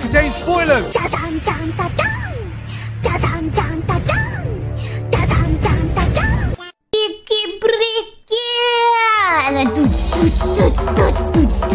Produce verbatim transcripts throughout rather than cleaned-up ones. that contains spoilers! And then toots, toots, toots, toots,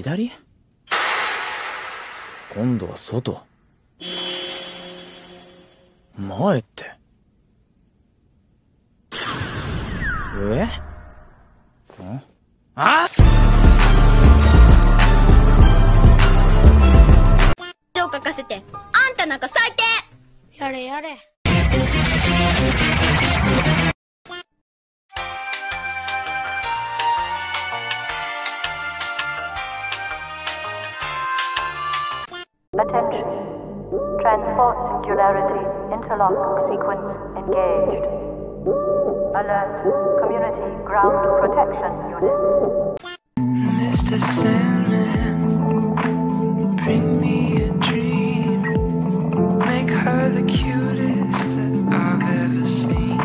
左？今度は外。前って。え？ん？あ！絵を描かせて、あんたなんか最低！やれやれ。Attention. Transport singularity interlock sequence engaged. Alert. Community ground protection units. Mister Sandman, bring me a dream. Make her the cutest that I've ever seen.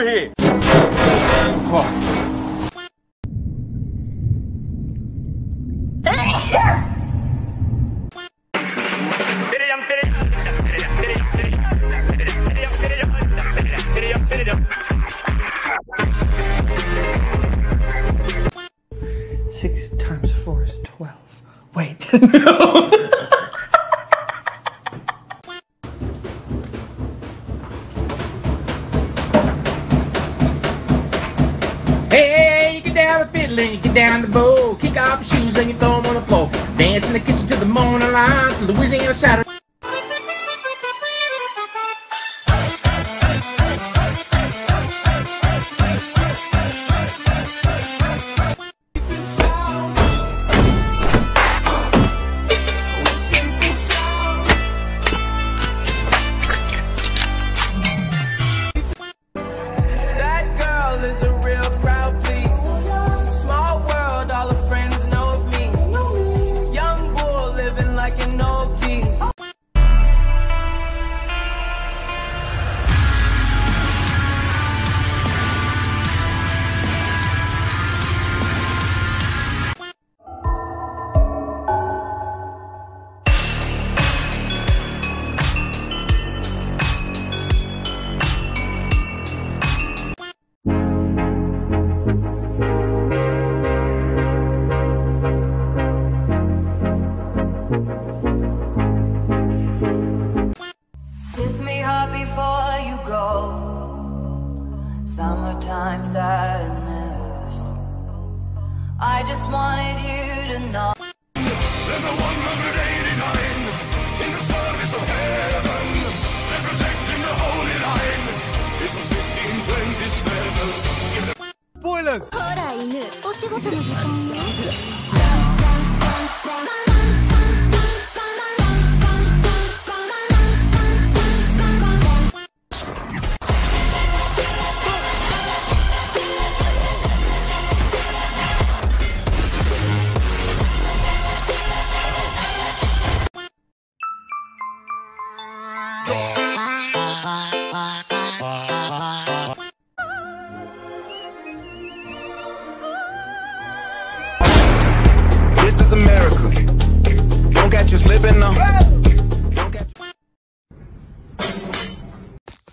Here. Oh. Six times four is twelve. Wait. No. Then you get down the bowl, kick off your shoes and you throw them on the floor. Dance in the kitchen till the morning light, from Louisiana Saturday. Like an old geese. ほら犬、お仕事の時間よ。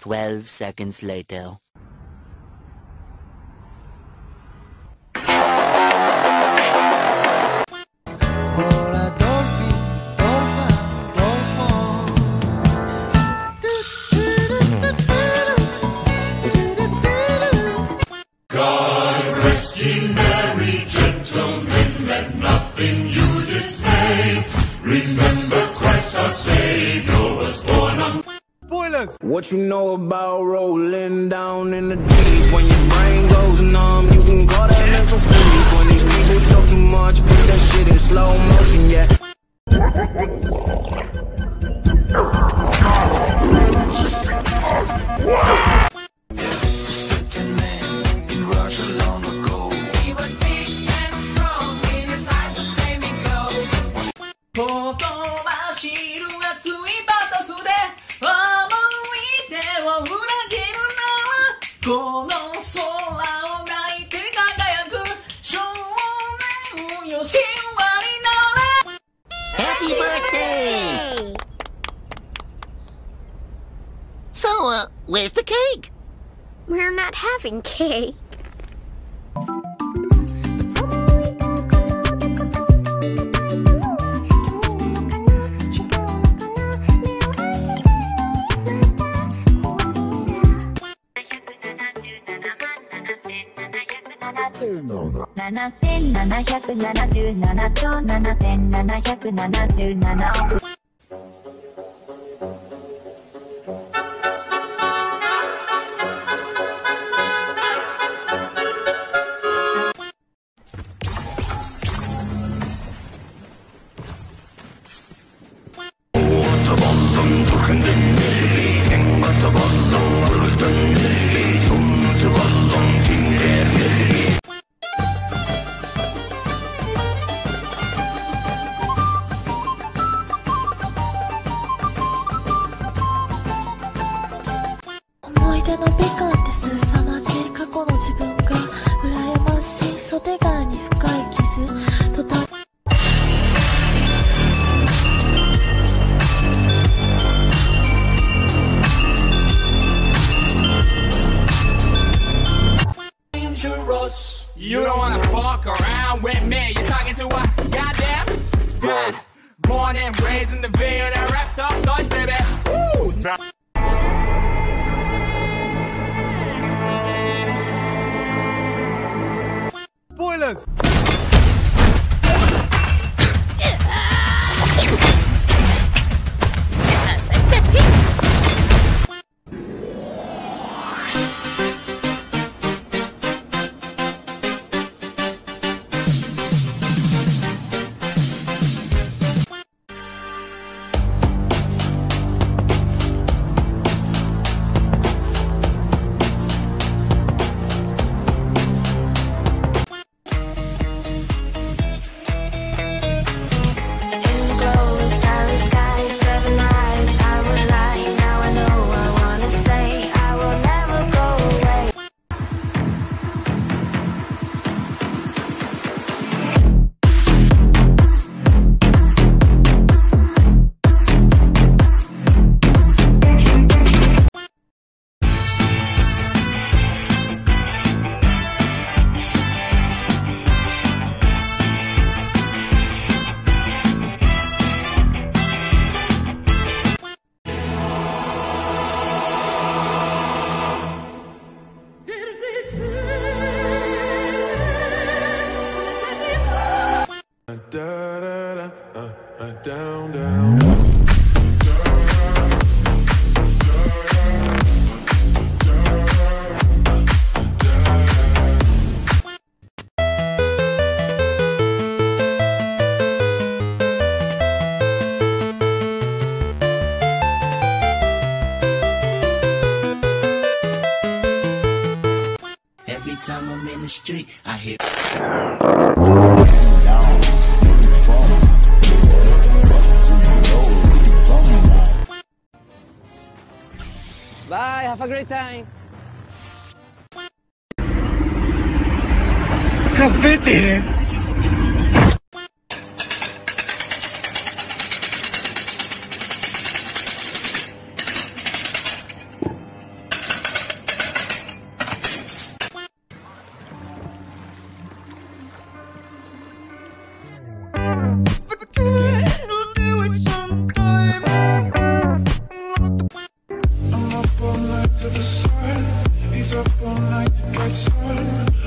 Twelve seconds later. God rest ye merry gentlemen, let nothing you dismay. Remember Christ our Savior was born on. Spoilers! What you know about rolling down in the deep? When your brain goes numb, you can call that mental freeze. When these people talk too much, put that shit in slow motion, yeah. There's a certain man in Russia long ago. He was big and strong, in his eyes of flaming gold. Happy birthday! So, uh, where's the cake? We're not having cake.ななせんななひゃくななじゅうななとななせんななひゃくななじゅうななおく。You don't wanna fuck around with me. You're talking to a goddamn dad. Born and raised in the veil and wrapped up Deutsch, baby. Woo! Spoilers! down, down, down. Every time I'm in the street, I hear bye, have a great time. Cafete. To the sun, he's up all night to get sun.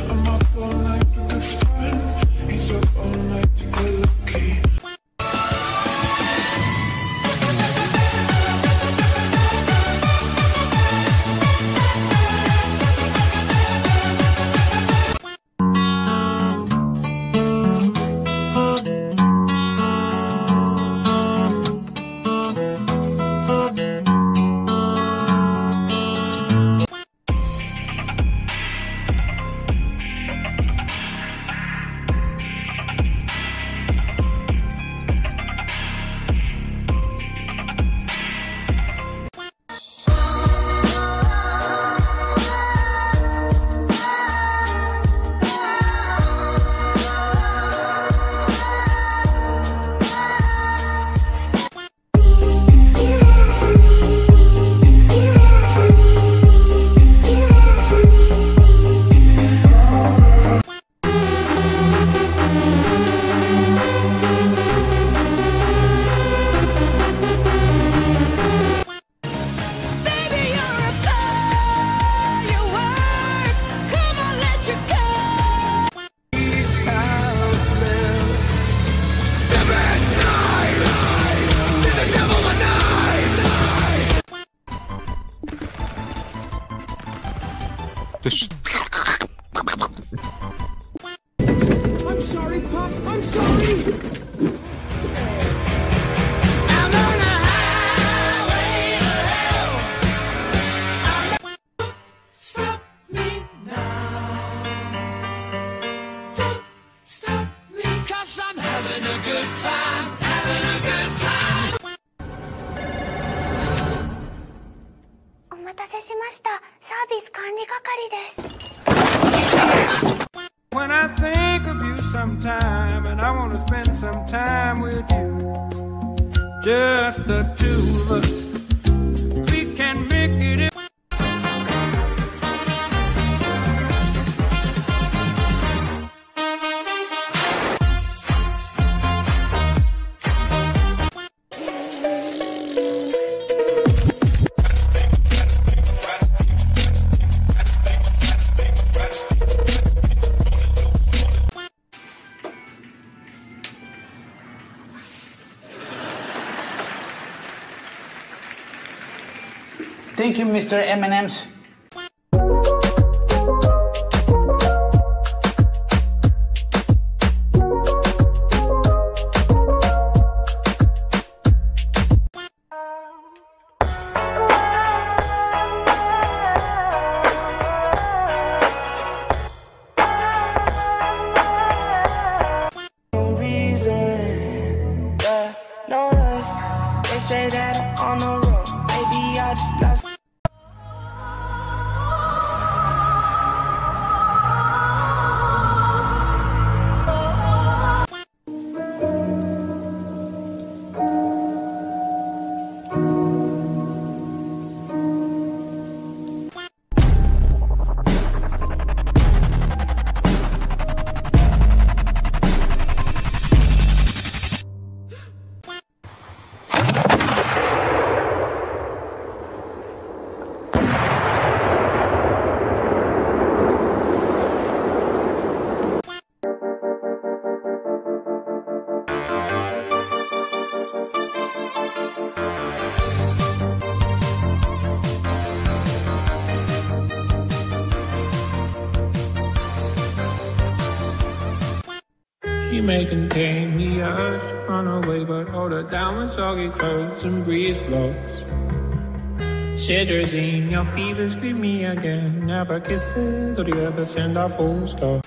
I'm up all night for good fun. He's up all night to get lucky. I'm sorry, Pop. I'm sorry. I'm on a highway to hell. I'm... Stop me now. Don't stop me. 'Cause I'm having a good time. Having a good time. お待たせしました。サービス管理係です。 When I think of you sometime and I want to spend some time with you, just the two of us, we can make it. Thank you, Mister M and M's. No reason, yeah, no rush. They say that I'm on the road. Maybe I just lost. Oh may contain the urge to run away, but hold her down with soggy clothes and breeze blows. Cetirizine, your fever's greet me again. Never kisses, or do you ever send our full stop?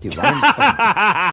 Dude, Ryan's funny.